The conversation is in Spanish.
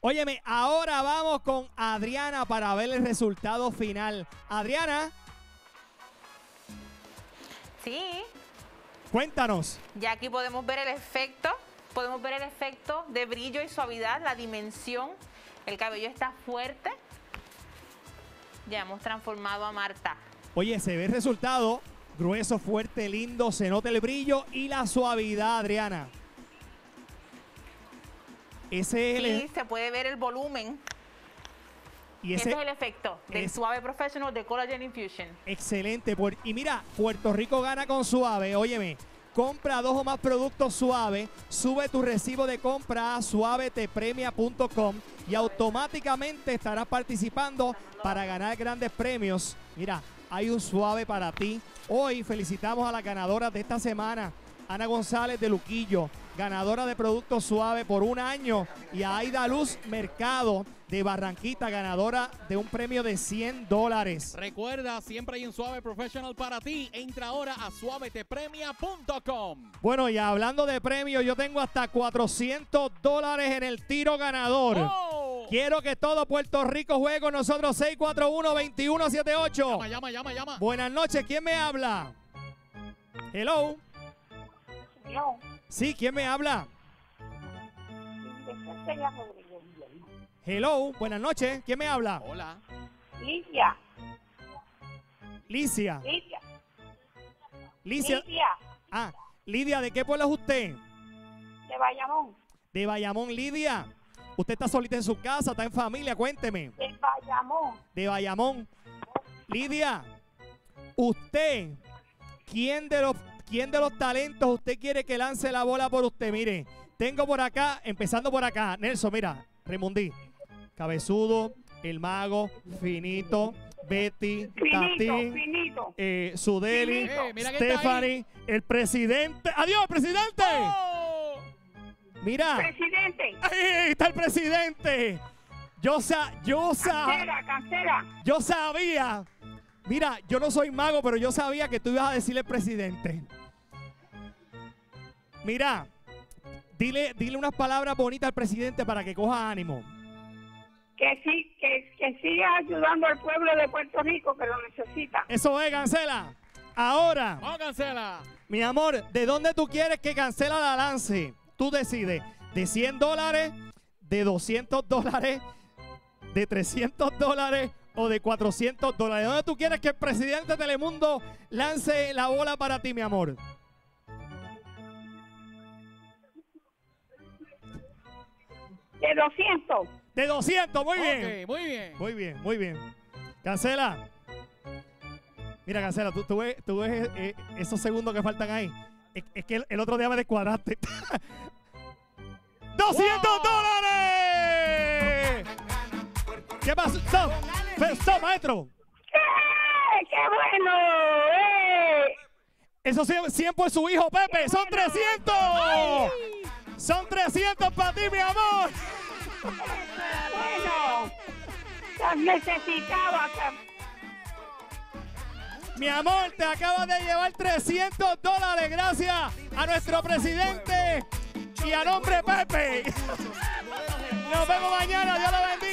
Óyeme, ahora vamos con Adriana para ver el resultado final. Adriana. Sí. Cuéntanos. Ya aquí podemos ver el efecto de brillo y suavidad, la dimensión. El cabello está fuerte. Ya hemos transformado a Marta. Oye, se ve el resultado. Grueso, fuerte, lindo, se nota el brillo y la suavidad, Adriana. Ese es sí, se puede ver el volumen. Y ese es el efecto del Suave Professional de Collagen Infusion. Excelente. Y mira, Puerto Rico gana con Suave. Óyeme, compra 2 o más productos Suave, sube tu recibo de compra a suavetepremia.com y automáticamente estarás participando para ganar grandes premios. Mira, hay un Suave para ti. Hoy felicitamos a las ganadoras de esta semana. Ana González de Luquillo, ganadora de Producto Suave por 1 año, y a Aida Luz Mercado de Barranquita, ganadora de un premio de $100. Recuerda, siempre hay un Suave Professional para ti. Entra ahora a suavetepremia.com. Bueno, y hablando de premios, yo tengo hasta $400 en el tiro ganador. Oh. Quiero que todo Puerto Rico juegue con nosotros. 641-2178. Llama. Buenas noches, ¿quién me habla? Hello. No. Sí, ¿quién me habla? Hello, buenas noches, ¿quién me habla? Hola. Licia. Licia. Licia. Licia. Licia. Ah, Lidia, ¿de qué pueblo es usted? De Bayamón. De Bayamón, Lidia. ¿Usted está solita en su casa, está en familia? Cuénteme. De Bayamón. De Bayamón. Lidia, ¿usted ¿quién de los talentos usted quiere que lance la bola por usted? Mire, tengo por acá, empezando por acá, Nelson, mira, Raimundí, Cabezudo, El Mago, Finito, Betty, Tatín, Sudeli, Stephanie, el presidente. ¡Adiós, presidente! ¡Oh! Mira. ¡Presidente! ¡Ahí está el presidente! Yo sabía. Mira, yo no soy mago, pero yo sabía que tú ibas a decirle presidente. Mira, dile unas palabras bonitas al presidente para que coja ánimo. Que sí, que siga ayudando al pueblo de Puerto Rico, que lo necesita. Eso es, Cancela. Ahora. Vamos, Cancela. Mi amor, ¿de dónde tú quieres que Cancela la lance? Tú decides. ¿De $100, de $200, de $300? O de $400. ¿Dónde tú quieres que el presidente de Telemundo lance la bola para ti, mi amor? De 200. De 200, muy bien. Okay, muy bien. Muy bien, muy bien. Cancela. Mira, Cancela, tú ves esos segundos que faltan ahí. Es que el otro día me descuadraste. $200. ¿Qué pasó? Stop. Stop, maestro. ¡Qué bueno! Eso 100 por su hijo, Pepe. Son 300. Ay. Son 300 para ti, mi amor. Bueno, las necesitaba. Mi amor, te acabas de llevar $300 gracias a nuestro presidente y a nombre Pepe. Nos vemos mañana. Dios lo bendiga.